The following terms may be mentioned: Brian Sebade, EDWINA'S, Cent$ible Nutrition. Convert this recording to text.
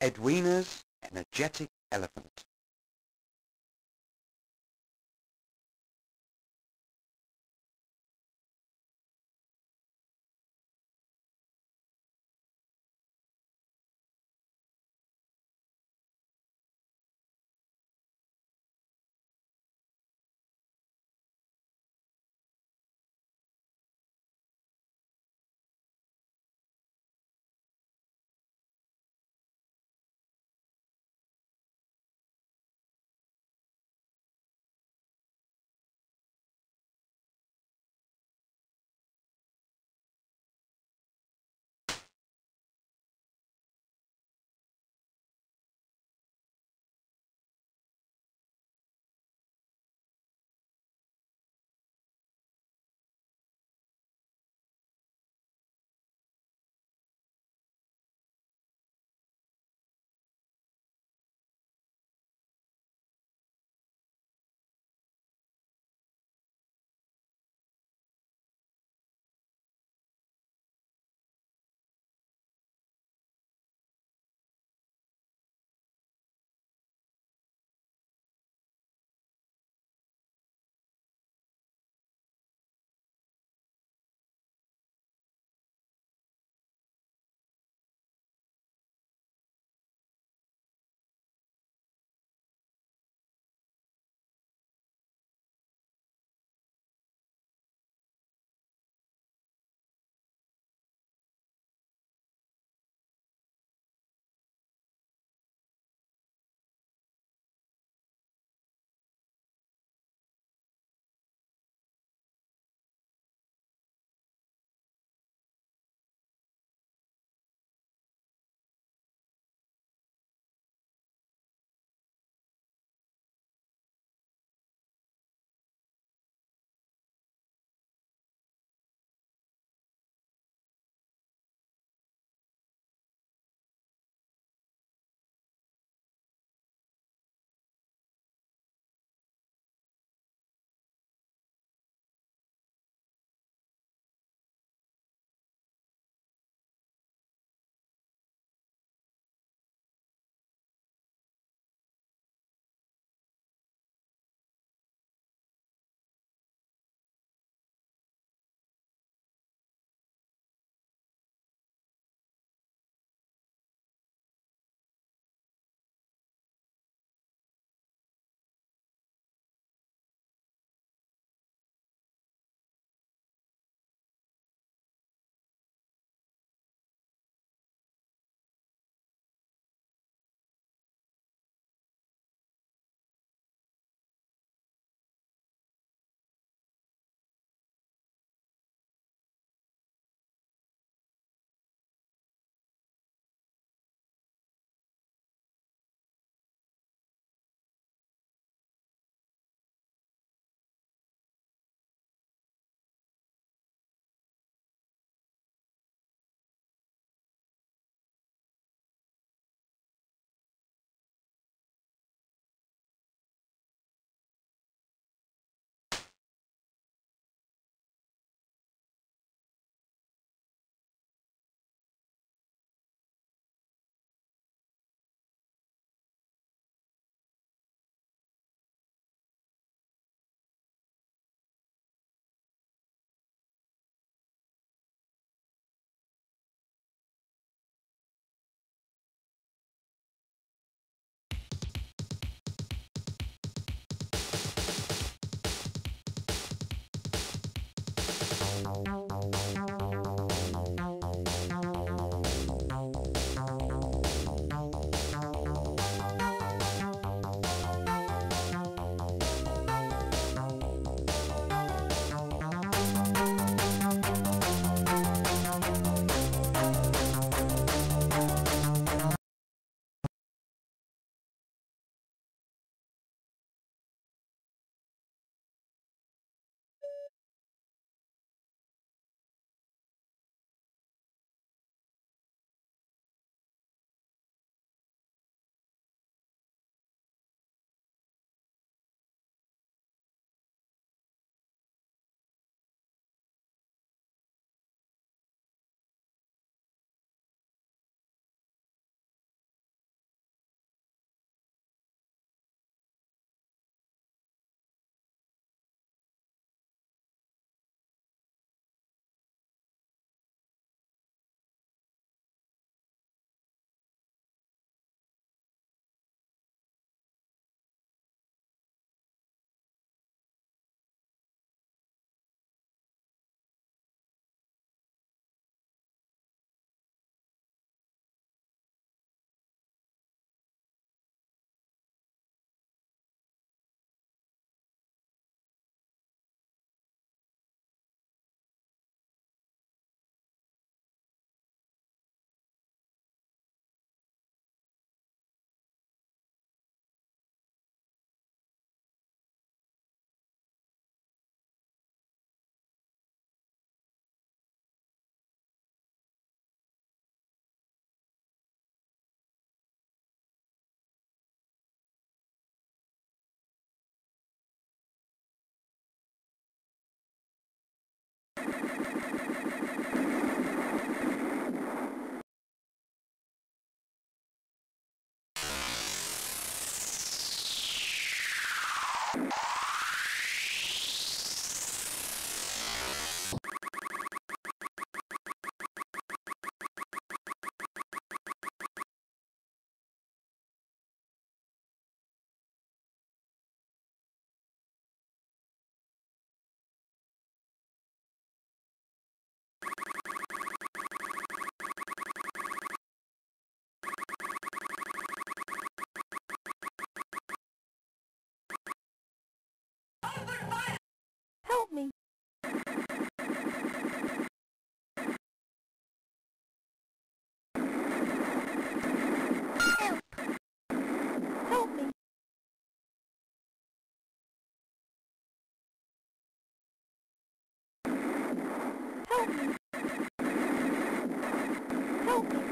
EDWINA'S energetic elephant. Go!